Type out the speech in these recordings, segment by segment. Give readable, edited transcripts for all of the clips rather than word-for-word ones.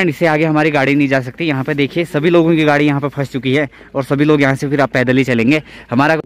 And इससे आगे हमारी गाड़ी नहीं जा सकती। यहाँ पे देखिए सभी लोगों की गाड़ी यहाँ पे फंस चुकी है और सभी लोग यहाँ से फिर आप पैदल ही चलेंगे। हमारा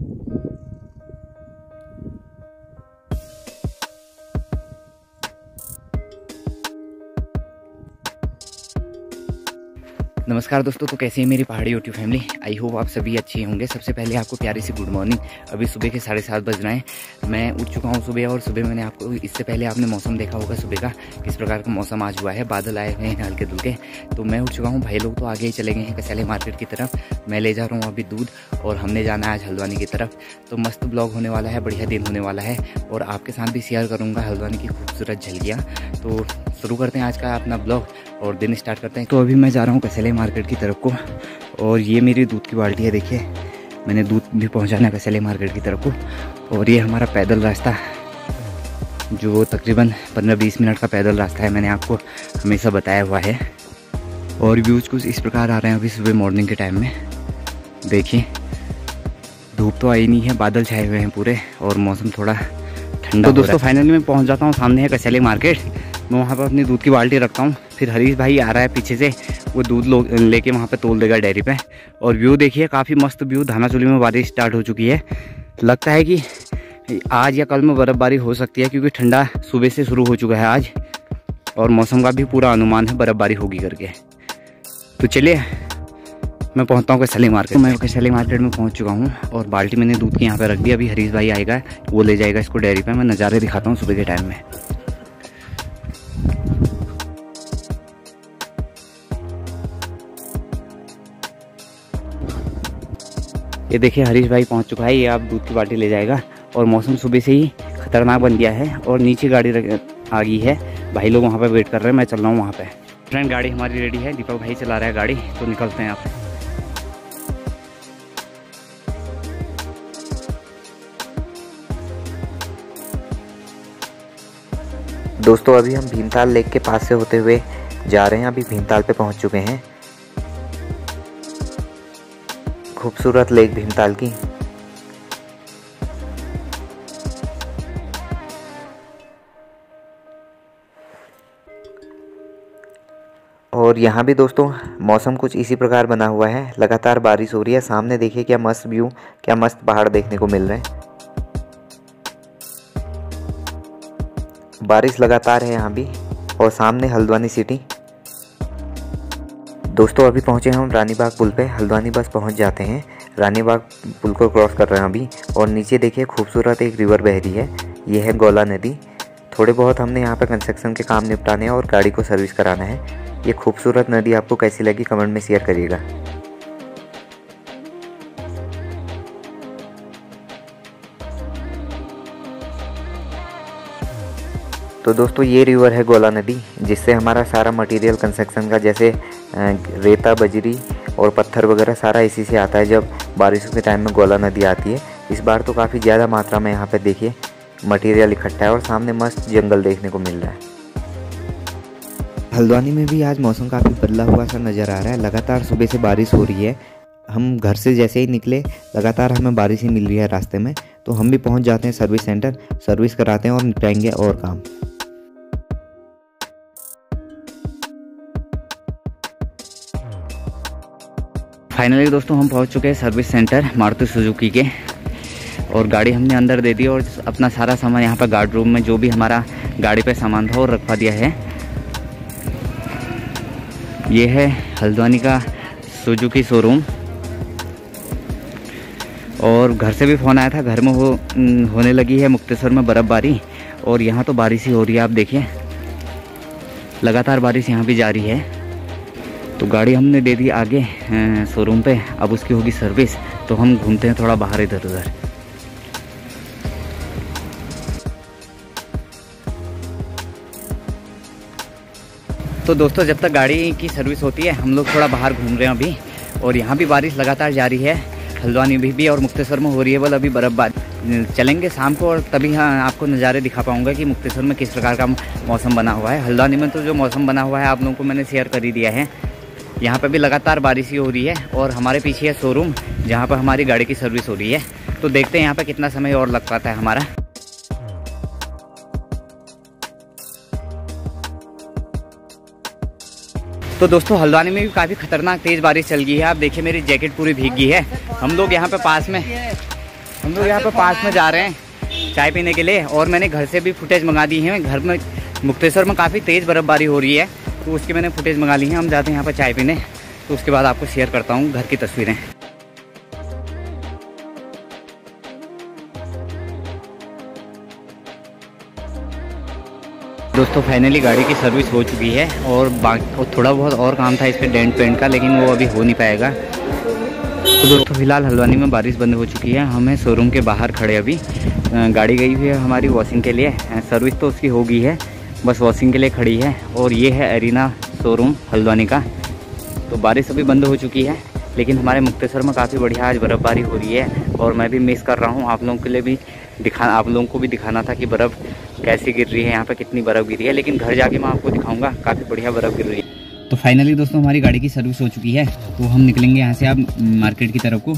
नमस्कार दोस्तों, तो कैसे हैं मेरी पहाड़ी यूट्यूब फैमिली, आई होप आप सभी अच्छे होंगे। सबसे पहले आपको प्यारी सी गुड मॉर्निंग। अभी सुबह के 7:30 बज रहे हैं, मैं उठ चुका हूं सुबह। और सुबह मैंने आपको, इससे पहले आपने मौसम देखा होगा सुबह का, किस प्रकार का मौसम आज हुआ है, बादल आए हैं हल्के धुलके। तो मैं उठ चुका हूँ, भाई लोग तो आगे ही चले गए हैं कस्यालेख मार्केट की तरफ। मैं ले जा रहा हूँ अभी दूध और हमने जाना है आज हल्द्वानी की तरफ। तो मस्त ब्लॉग होने वाला है, बढ़िया दिन होने वाला है और आपके साथ भी शेयर करूँगा हल्द्वानी की खूबसूरत झलकियाँ। तो शुरू करते हैं आज का अपना ब्लॉग और दिन स्टार्ट करते हैं। तो अभी मैं जा रहा हूँ कस्यालेख मार्केट की तरफ को, और ये मेरी दूध की बाल्टी है, देखिए मैंने दूध भी पहुँचाना है कस्यालेख मार्केट की तरफ को। और ये हमारा पैदल रास्ता जो तकरीबन 15-20 मिनट का पैदल रास्ता है, मैंने आपको हमेशा बताया हुआ है। और व्यूज़ कुछ इस प्रकार आ रहे हैं अभी सुबह मॉर्निंग के टाइम में। देखिए धूप तो आई नहीं है, बादल छाए हुए हैं पूरे और मौसम थोड़ा ठंडा। तो दोस्तों फाइनली मैं पहुँच जाता हूँ, सामने है कस्यालेख मार्केट। मैं वहाँ पर अपनी दूध की बाल्टी रखता हूँ, फिर हरीश भाई आ रहा है पीछे से, वो दूध लेके वहाँ पे तोल देगा डेयरी पे। और व्यू देखिए काफ़ी मस्त व्यू, धानाचोली में बारिश स्टार्ट हो चुकी है। लगता है कि आज या कल में बर्फ़बारी हो सकती है क्योंकि ठंडा सुबह से शुरू हो चुका है आज, और मौसम का भी पूरा अनुमान है बर्फ़बारी होगी करके। तो चलिए मैं पहुँचता हूँ कस्यालेख मार्केट। मैं कस्यालेख मार्केट में पहुँच चुका हूँ और बाल्टी मैंने दूध की यहाँ पर रख दी। अभी हरीश भाई आएगा, वो ले जाएगा इसको डेयरी पर। मैं नज़ारे दिखाता हूँ सुबह के टाइम में। ये देखिए हरीश भाई पहुंच चुका है, ये आप दूध की बाल्टी ले जाएगा। और मौसम सुबह से ही खतरनाक बन गया है और नीचे गाड़ी आ गई है, भाई लोग वहां पर वेट कर रहे हैं, मैं चल रहा हूं वहां पे। फ्रेंड गाड़ी हमारी रेडी है, दीपक भाई चला रहा है गाड़ी, तो निकलते हैं आप। दोस्तों अभी हम भीमताल लेक के पास से होते हुए जा रहे हैं, अभी भीमताल पे पहुँच चुके हैं। खूबसूरत लेक भीमताल की। और यहाँ भी दोस्तों मौसम कुछ इसी प्रकार बना हुआ है, लगातार बारिश हो रही है। सामने देखिए क्या मस्त व्यू, क्या मस्त पहाड़ देखने को मिल रहे हैं। बारिश लगातार है यहाँ भी। और सामने हल्द्वानी सिटी। दोस्तों अभी पहुँचे हम रानीबाग पुल पे, हल्द्वानी बस पहुँच जाते हैं। रानीबाग पुल को क्रॉस कर रहे हैं अभी। और नीचे देखिए खूबसूरत एक रिवर बह रही है, ये है गोला नदी। थोड़े बहुत हमने यहाँ पर कंस्ट्रक्शन के काम निपटाने हैं और गाड़ी को सर्विस कराना है। ये खूबसूरत नदी आपको कैसी लगी कमेंट में शेयर करिएगा। तो दोस्तों ये रिवर है गोला नदी, जिससे हमारा सारा मटेरियल कंस्ट्रक्शन का, जैसे रेता बजरी और पत्थर वगैरह, सारा इसी से आता है जब बारिशों के टाइम में गोला नदी आती है। इस बार तो काफ़ी ज़्यादा मात्रा में यहाँ पे देखिए मटेरियल इकट्ठा है और सामने मस्त जंगल देखने को मिल रहा है। हल्द्वानी में भी आज मौसम काफ़ी बदला हुआ सा नज़र आ रहा है, लगातार सुबह से बारिश हो रही है। हम घर से जैसे ही निकले लगातार हमें बारिश ही मिल रही है रास्ते में। तो हम भी पहुँच जाते हैं सर्विस सेंटर, सर्विस कराते हैं और निपटाएंगे और काम। फाइनली दोस्तों हम पहुंच चुके हैं सर्विस सेंटर मारुति सुजुकी के, और गाड़ी हमने अंदर दे दी और अपना सारा सामान यहां पर गार्ड रूम में जो भी हमारा गाड़ी पे सामान था वो रखवा दिया है। ये है हल्द्वानी का सुजुकी शोरूम। और घर से भी फ़ोन आया था, घर में होने लगी है मुक्तेश्वर में बर्फ़बारी, और यहाँ तो बारिश ही हो रही है। आप देखिए लगातार बारिश यहाँ भी जारी है। तो गाड़ी हमने दे दी आगे शोरूम पे, अब उसकी होगी सर्विस। तो हम घूमते हैं थोड़ा बाहर इधर उधर। तो दोस्तों जब तक गाड़ी की सर्विस होती है हम लोग थोड़ा बाहर घूम रहे हैं अभी। और यहाँ भी बारिश लगातार जारी है, हल्द्वानी भी और मुक्तेश्वर में हो रही है। बल अभी बर्फ़बारी, चलेंगे शाम को और तभी आपको नज़ारे दिखा पाऊंगा कि मुक्तेश्वर में किस प्रकार का मौसम बना हुआ है। हल्द्वानी में तो जो मौसम बना हुआ है आप लोगों को मैंने शेयर कर ही दिया है। यहाँ पे भी लगातार बारिश ही हो रही है और हमारे पीछे है शोरूम जहाँ पर हमारी गाड़ी की सर्विस हो रही है। तो देखते हैं यहाँ पे कितना समय और लग पाता है हमारा। तो दोस्तों हल्द्वानी में भी काफ़ी खतरनाक तेज़ बारिश चल गई है। आप देखिए मेरी जैकेट पूरी भीग गई है। हम लोग यहाँ पे पास में जा रहे हैं चाय पीने के लिए, और मैंने घर से भी फुटेज मंगा दी है। घर में मुक्तेश्वर में काफ़ी तेज़ बर्फ़बारी हो रही है तो उसकी मैंने फुटेज मंगा ली है। हम जाते हैं यहाँ पर चाय पीने, तो उसके बाद आपको शेयर करता हूँ घर की तस्वीरें। दोस्तों फाइनली गाड़ी की सर्विस हो चुकी है, और थोड़ा बहुत और काम था इस पर डेंट पेंट का, लेकिन वो अभी हो नहीं पाएगा। तो दोस्तों फिलहाल हल्द्वानी में बारिश बंद हो चुकी है। हमें शोरूम के बाहर खड़े अभी गाड़ी गई हुई है हमारी वॉशिंग के लिए। सर्विस तो उसकी हो गई है, बस वॉशिंग के लिए खड़ी है। और ये है एरिना शोरूम हल्द्वानी का। तो बारिश अभी बंद हो चुकी है, लेकिन हमारे मुक्तेश्वर में काफ़ी बढ़िया आज बर्फ़बारी हो रही है, और मैं भी मिस कर रहा हूँ। आप लोगों के लिए भी आप लोगों को भी दिखाना था कि बर्फ़ कैसी गिर रही है, यहाँ पे कितनी बर्फ़ गिरी है, लेकिन घर जाके मैं आपको दिखाऊंगा। काफ़ी बढ़िया बर्फ़ गिर रही है। तो फाइनली दोस्तों हमारी गाड़ी की सर्विस हो चुकी है, तो हम निकलेंगे यहाँ से आप मार्केट की तरफ को।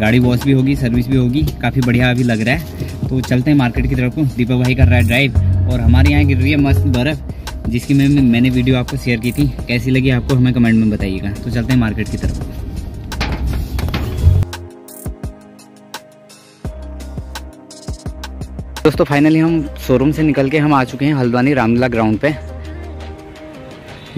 गाड़ी वॉश भी होगी, सर्विस भी होगी, काफ़ी बढ़िया अभी लग रहा है। तो चलते हैं मार्केट की तरफ को। दीपक भाई कर रहा है ड्राइव, और हमारे यहाँ गिर रही है मस्त बर्फ़, जिसकी मैंने वीडियो आपको शेयर की थी। कैसी लगी आपको हमें कमेंट में बताइएगा। तो चलते हैं मार्केट की तरफ। दोस्तों फाइनली हम शोरूम से निकल के हम आ चुके हैं हल्द्वानी रामलीला ग्राउंड पे।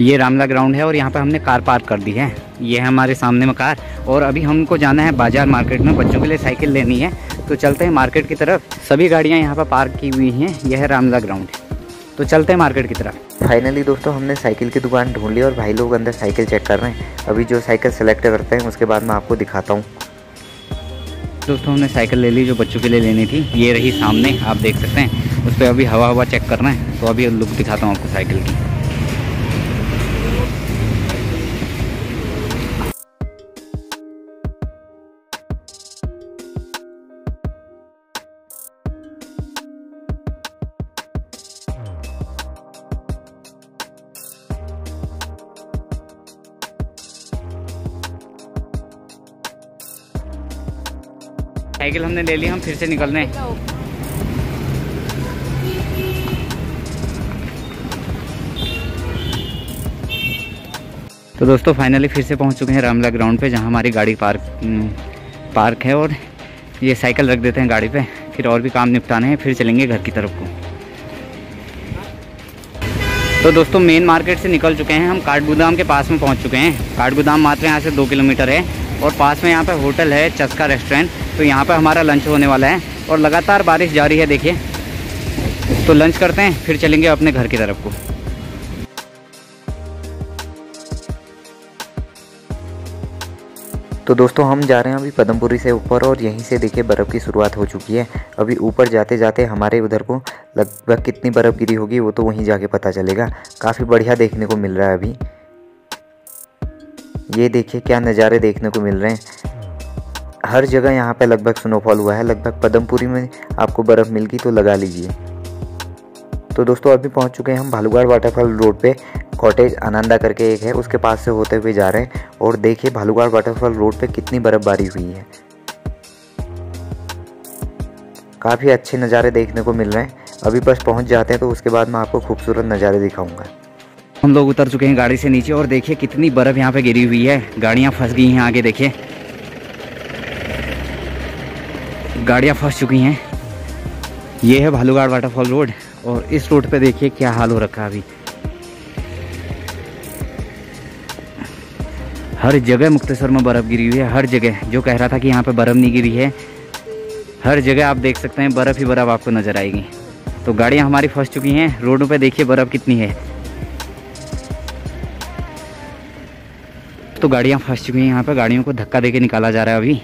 ये रामलीला ग्राउंड है, और यहाँ पे हमने कार पार्क कर दी है। ये है हमारे सामने में कार, और अभी हमको जाना है बाज़ार मार्केट में, बच्चों के लिए साइकिल लेनी है। तो चलते हैं मार्केट की तरफ। सभी गाड़ियाँ यहाँ पर पार्क की हुई हैं। यह है रामलीला ग्राउंड। तो चलते हैं मार्केट की तरफ। फाइनली दोस्तों हमने साइकिल की दुकान ढूंढ ली, और भाई लोग अंदर साइकिल चेक कर रहे हैं। अभी जो साइकिल सेलेक्ट करते हैं उसके बाद मैं आपको दिखाता हूँ। दोस्तों हमने साइकिल ले ली जो बच्चों के लिए लेनी थी। ये रही सामने, आप देख सकते हैं। उस पर अभी हवा हवा चेक करना है, तो अभी लुक दिखाता हूँ आपको साइकिल की। साइकिल हमने ले ली, हम फिर से निकलने। तो दोस्तों फाइनली फिर से पहुंच चुके हैं रामलीला ग्राउंड पे, जहां हमारी गाड़ी पार्क है। और ये साइकिल रख देते हैं गाड़ी पे, फिर और भी काम निपटाने हैं, फिर चलेंगे घर की तरफ को। तो दोस्तों मेन मार्केट से निकल चुके हैं हम, काठगोदाम के पास में पहुंच चुके हैं। काठगोदाम मात्र यहाँ से 2 किलोमीटर है, और पास में यहाँ पे होटल है चस्का रेस्टोरेंट। तो यहाँ पे हमारा लंच होने वाला है, और लगातार बारिश जारी है देखिए। तो लंच करते हैं, फिर चलेंगे अपने घर की तरफ को। तो दोस्तों हम जा रहे हैं अभी पदमपुरी से ऊपर, और यहीं से देखिए बर्फ़ की शुरुआत हो चुकी है। अभी ऊपर जाते जाते हमारे उधर को लगभग कितनी बर्फ़ गिरी होगी वो तो वहीं जाके पता चलेगा। काफ़ी बढ़िया देखने को मिल रहा है। अभी ये देखिए क्या नज़ारे देखने को मिल रहे हैं। हर जगह यहाँ पे लगभग स्नोफॉल हुआ है। लगभग पदमपुरी में आपको बर्फ़ मिल गई तो लगा लीजिए। तो दोस्तों अभी पहुँच चुके हैं हम भालूगाड़ वाटरफॉल रोड पे। कॉटेज आनंदा करके एक है, उसके पास से होते हुए जा रहे हैं। और देखिए भालूगाड़ वाटरफॉल रोड पे कितनी बर्फ़बारी हुई है। काफ़ी अच्छे नज़ारे देखने को मिल रहे हैं। अभी बस पहुँच जाते हैं तो उसके बाद मैं आपको खूबसूरत नज़ारे दिखाऊँगा। हम लोग उतर चुके हैं गाड़ी से नीचे, और देखिए कितनी बर्फ़ यहाँ पर गिरी हुई है। गाड़ियाँ फंस गई हैं आगे, देखिए गाड़ियाँ फंस चुकी हैं। ये है भालूगाड़ वाटरफॉल रोड, और इस रोड पे देखिए क्या हाल हो रखा है। अभी हर जगह मुक्तेश्वर में बर्फ़ गिरी हुई है। हर जगह, जो कह रहा था कि यहाँ पे बर्फ़ नहीं गिरी है, हर जगह आप देख सकते हैं बर्फ़ ही बर्फ़ आपको नज़र आएगी। तो गाड़ियाँ हमारी फंस चुकी हैं रोडों पे, देखिए बर्फ़ कितनी है। तो गाड़ियाँ फंस चुकी हैं यहाँ पर, गाड़ियों को धक्का दे के निकाला जा रहा है अभी।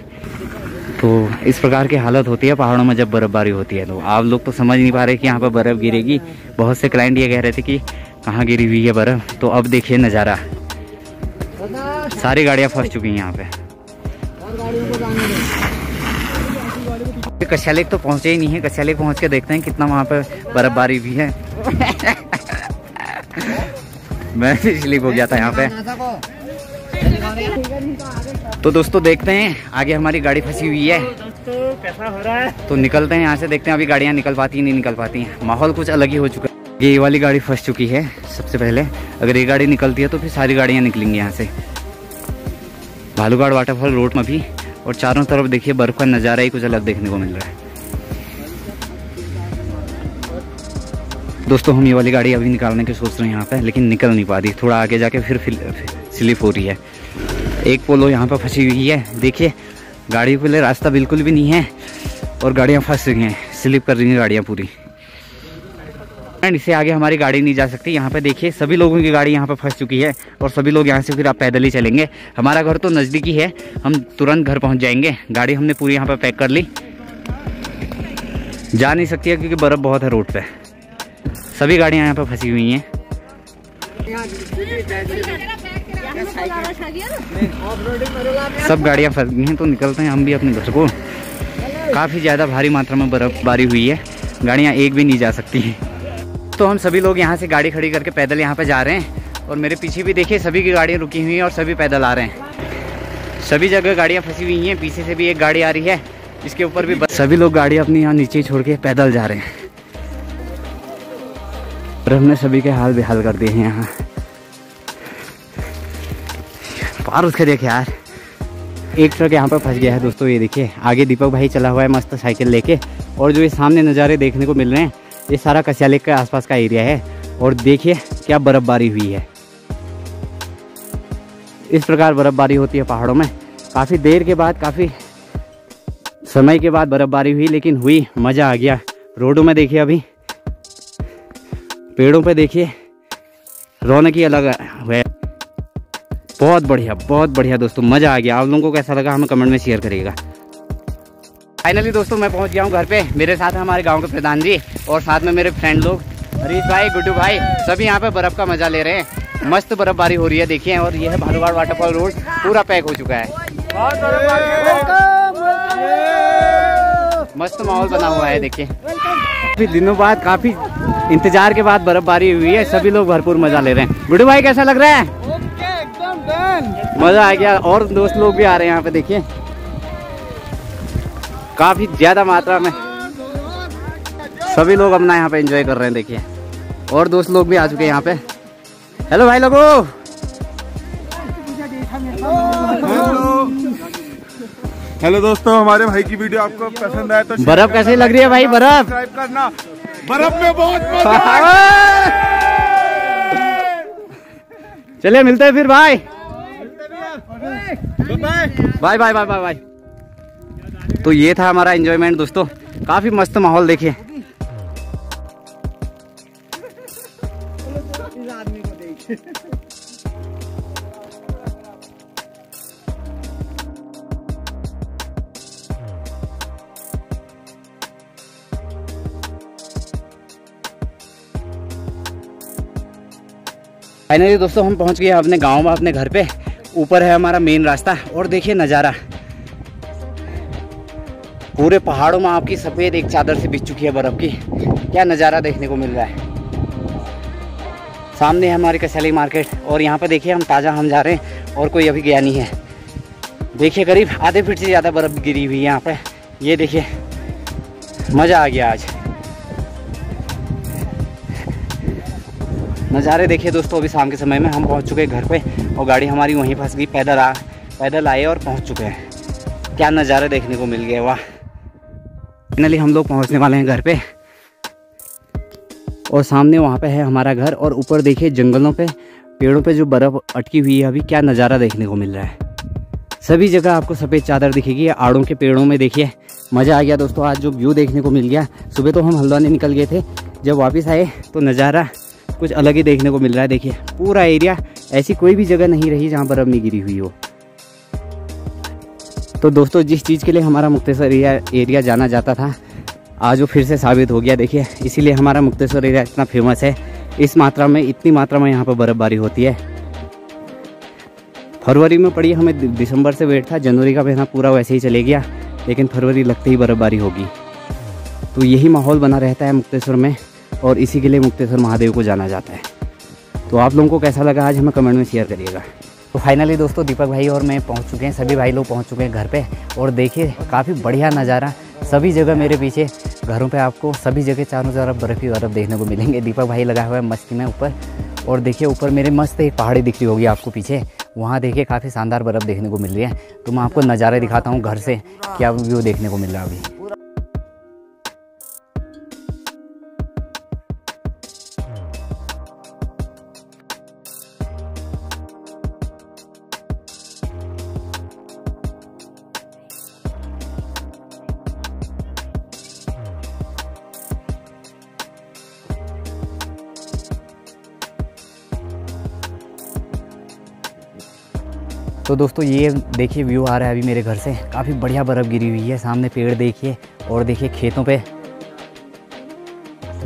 तो इस प्रकार की हालत होती है पहाड़ों में जब बर्फ़बारी होती है। तो आप लोग तो समझ नहीं पा रहे कि यहाँ पर बर्फ़ गिरेगी। बहुत से क्लाइंट ये कह रहे थे कि कहाँ गिरी हुई है बर्फ़। तो अब देखिए नज़ारा, सारी गाड़ियाँ फंस चुकी हैं यहाँ पे। कस्यालेक तो पहुँचे ही नहीं है। कस्यालेक पहुँच के देखते हैं कितना वहाँ पर बर्फ़बारी भी है। मैं फिसलीक हो गया था यहाँ पे। तो दोस्तों देखते हैं आगे हमारी गाड़ी फंसी हुई है। कैसा हो रहा है तो निकलते हैं यहाँ से, देखते हैं अभी गाड़ियाँ निकल पाती नहीं निकल पाती हैं। माहौल कुछ अलग ही हो चुका है। ये वाली गाड़ी फंस चुकी है सबसे पहले। अगर ये गाड़ी निकलती है तो फिर सारी गाड़ियाँ निकलेंगी यहाँ से। भालूगाड़ वाटरफॉल रोड में भी, और चारों तरफ देखिए बर्फ़ का नज़ारा ही कुछ अलग देखने को मिल रहा है। दोस्तों हम ये वाली गाड़ी अभी निकालने की सोच रहे हैं यहाँ पे, लेकिन निकल नहीं पा रही। थोड़ा आगे जाके फिर स्लिप हो रही है। एक पोलो यहाँ पर फंसी हुई है, देखिए गाड़ियों के लिए रास्ता बिल्कुल भी नहीं है और गाड़ियाँ फंस रही हैं, स्लिप कर रही हैं गाड़ियाँ पूरी। एंड इससे आगे हमारी गाड़ी नहीं जा सकती। यहाँ पर देखिए सभी लोगों की गाड़ी यहाँ पर फंस चुकी है और सभी लोग यहाँ से फिर आप पैदल ही चलेंगे। हमारा घर तो नज़दीकी है, हम तुरंत घर पहुँच जाएंगे। गाड़ी हमने पूरी यहाँ पर पैक कर ली, जा नहीं सकती है क्योंकि बर्फ़ बहुत है रोड पर। सभी गाड़ियाँ यहाँ पर फंसी हुई हैं। सब गाड़ियाँ फंस गई हैं, तो निकलते हैं हम भी अपने घर को। काफ़ी ज़्यादा भारी मात्रा में बर्फ़बारी हुई है, गाड़ियाँ एक भी नहीं जा सकती हैं। तो हम सभी लोग यहाँ से गाड़ी खड़ी करके पैदल यहाँ पर जा रहे हैं, और मेरे पीछे भी देखिए सभी की गाड़ियाँ रुकी हुई हैं और सभी पैदल आ रहे हैं। सभी जगह गाड़ियाँ फंसी हुई हैं, पीछे से भी एक गाड़ी आ रही है, इसके ऊपर भी। सभी लोग गाड़ियाँ अपनी यहाँ नीचे छोड़ के पैदल जा रहे हैं, और हमने सभी के हाल बेहाल कर दिए हैं यहाँ। पार उसके देखे यार, एक ट्रक यहाँ पर फंस गया है दोस्तों। ये देखिए आगे दीपक भाई चला हुआ है मस्त साइकिल लेके, और जो ये सामने नज़ारे देखने को मिल रहे हैं ये सारा कसियालेक के आसपास का एरिया है। और देखिए क्या बर्फ़बारी हुई है। इस प्रकार बर्फ़बारी होती है पहाड़ों में। काफ़ी देर के बाद, काफ़ी समय के बाद बर्फ़बारी हुई, लेकिन हुई, मज़ा आ गया। रोडों में देखिए, अभी पेड़ों पे देखिए, रौनक ही अलग है। बहुत बढ़िया, बहुत बढ़िया दोस्तों, मज़ा आ गया। आप लोगों को कैसा लगा हमें कमेंट में शेयर करिएगा। फाइनली दोस्तों मैं पहुंच गया हूं घर पे। मेरे साथ हमारे गांव के प्रधान जी और साथ में मेरे फ्रेंड लोग हरीश भाई, गुड्डू भाई, सभी यहां पे बर्फ़ का मज़ा ले रहे हैं। मस्त बर्फ़बारी हो रही है देखिए। और यह है भालूगाड़ वाटरफॉल रोड, पूरा पैक हो चुका है, मस्त माहौल बना हुआ है देखिए। काफ़ी दिनों बाद, काफ़ी इंतजार के बाद बर्फबारी हुई है, सभी लोग भरपूर मजा ले रहे हैं। गुड्डू भाई कैसा लग रहा है? ओके, एकदम डन, मजा आ गया। और दोस्त लोग भी आ रहे हैं यहाँ पे देखिए, काफी ज्यादा मात्रा में सभी लोग अपना यहाँ पे एंजॉय कर रहे हैं देखिए। और दोस्त लोग भी आ चुके हैं यहाँ पे। हेलो भाई लोगो, हेलो दोस्तों। हमारे भाई की वीडियो आपको पसंद आए तो बर्फ कैसी लग रही है भाई? बर्फ करना, बर्फ में बहुत मजा है। चलिए मिलते हैं फिर भाई, बाय बाय बाय बाय। तो ये था हमारा एंजॉयमेंट दोस्तों, काफी मस्त माहौल देखिए। फाइनली दोस्तों हम पहुंच गए अपने गांव में, अपने घर पे। ऊपर है हमारा मेन रास्ता, और देखिए नज़ारा पूरे पहाड़ों में आपकी सफ़ेद एक चादर से बिछ चुकी है बर्फ़ की। क्या नज़ारा देखने को मिल रहा है। सामने है हमारी कसियालेक मार्केट, और यहाँ पे देखिए हम ताज़ा हम जा रहे हैं और कोई अभी गया नहीं है। देखिए करीब आधे फीट से ज़्यादा बर्फ़ गिरी हुई है यहाँ पर। ये देखिए मज़ा आ गया आज। नज़ारे देखिए दोस्तों। अभी शाम के समय में हम पहुंच चुके हैं घर पे, और गाड़ी हमारी वहीं फंस गई। पैदल आए और पहुंच चुके हैं। क्या नज़ारे देखने को मिल गए, वाह। फाइनली हम लोग पहुंचने वाले हैं घर पे, और सामने वहां पे है हमारा घर। और ऊपर देखिए जंगलों पे, पेड़ों पे जो बर्फ़ अटकी हुई है अभी, क्या नज़ारा देखने को मिल रहा है। सभी जगह आपको सफ़ेद चादर दिखेगी आड़ों के पेड़ों में। देखिए मज़ा आ गया दोस्तों आज, जो व्यू देखने को मिल गया। सुबह तो हम हल्द्वानी निकल गए थे, जब वापस आए तो नज़ारा कुछ अलग ही देखने को मिल रहा है। देखिए पूरा एरिया, ऐसी कोई भी जगह नहीं रही जहाँ बर्फ़ नहीं गिरी हुई हो। तो दोस्तों जिस चीज़ के लिए हमारा मुक्तेश्वर एरिया जाना जाता था, आज वो फिर से साबित हो गया देखिए। इसीलिए हमारा मुक्तेश्वर एरिया इतना फेमस है। इस मात्रा में, इतनी मात्रा में यहाँ पर बर्फ़बारी होती है। फरवरी में पड़ी, हमें दिसंबर से वेट था, जनवरी का महीना पूरा वैसे ही चले गया, लेकिन फरवरी लगते ही बर्फ़बारी होगी। तो यही माहौल बना रहता है मुक्तेश्वर में, और इसी के लिए मुक्तेश्वर महादेव को जाना जाता है। तो आप लोगों को कैसा लगा आज हमें कमेंट में शेयर करिएगा। तो फाइनली दोस्तों दीपक भाई और मैं पहुंच चुके हैं, सभी भाई लोग पहुंच चुके हैं घर पे। और देखिए काफ़ी बढ़िया नज़ारा, सभी जगह मेरे पीछे घरों पे आपको सभी जगह चारों तरफ बर्फ़ ही बर्फ़ देखने को मिलेंगे। दीपक भाई लगा हुआ है मस्ती में ऊपर, और देखिए ऊपर मेरे मस्त एक पहाड़ी दिख रही होगी आपको पीछे, वहाँ देखिए काफ़ी शानदार बर्फ़ देखने को मिल रही है। तो मैं आपको नज़ारे दिखाता हूँ घर से क्या व्यू देखने को मिल रहा है अभी। तो दोस्तों ये देखिए व्यू आ रहा है अभी मेरे घर से, काफ़ी बढ़िया बर्फ़ गिरी हुई है, सामने पेड़ देखिए, और देखिए खेतों पे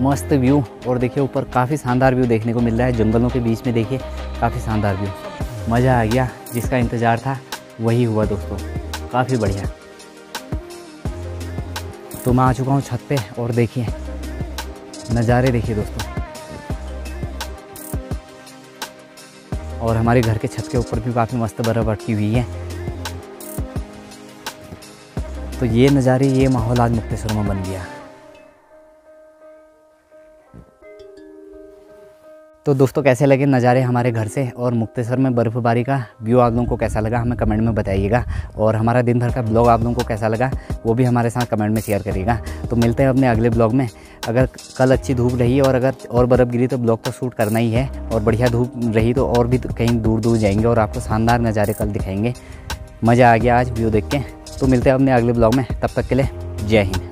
मस्त व्यू, और देखिए ऊपर काफ़ी शानदार व्यू देखने को मिल रहा है जंगलों के बीच में, देखिए काफ़ी शानदार व्यू। मज़ा आ गया, जिसका इंतज़ार था वही हुआ दोस्तों, काफ़ी बढ़िया। तो मैं आ चुका हूँ छत पे, और देखिए नज़ारे देखिए दोस्तों, और हमारे घर के छत के ऊपर भी काफ़ी मस्त बर्फ़ अटकी हुई है। तो ये नज़ारे, ये माहौल आज मुक्तेश्वर में बन गया। तो दोस्तों कैसे लगे नज़ारे हमारे घर से, और मुक्तेश्वर में बर्फ़बारी का व्यू आप लोगों को कैसा लगा हमें कमेंट में बताइएगा, और हमारा दिन भर का ब्लॉग आप लोगों को कैसा लगा वो भी हमारे साथ कमेंट में शेयर करिएगा। तो मिलते हैं अपने अगले ब्लॉग में। अगर कल अच्छी धूप रही और अगर और बर्फ़ गिरी तो ब्लॉग तो शूट करना ही है, और बढ़िया धूप रही तो और भी कहीं दूर दूर जाएंगे और आपको शानदार नज़ारे कल दिखाएंगे। मज़ा आ गया आज व्यू देख के। तो मिलते हैं अपने अगले ब्लॉग में, तब तक के लिए जय हिंद।